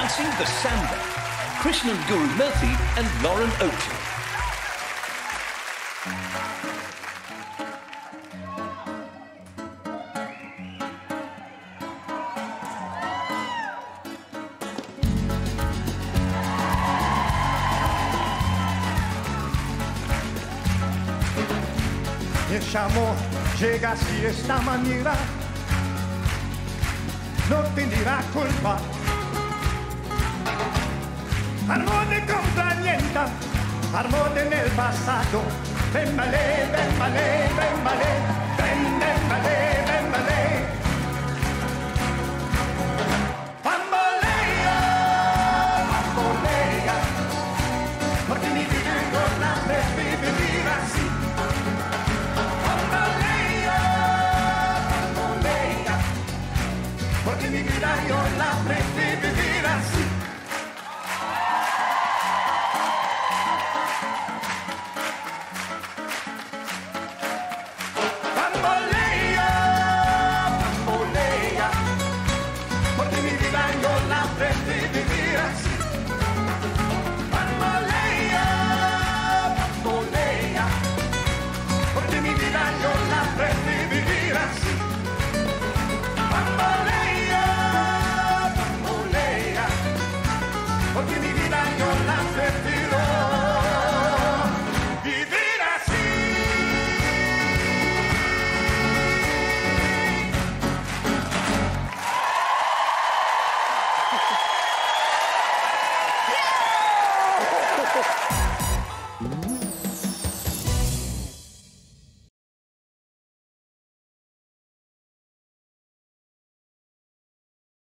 Dancing the Samba, Krishnan Guru-Murthy and Lauren Oakley. Este amor llega así, de esta manera, no tendrá culpa. Amor de compañera, amor en el pasado. Ven malé, ven malé, ven malé, ven, ven malé, ven malé. Bamboléo, bamboléo, porque mi vida con la respiro viva así. Bamboléo, bamboléo, porque mi vida yo la prefiero vivir así.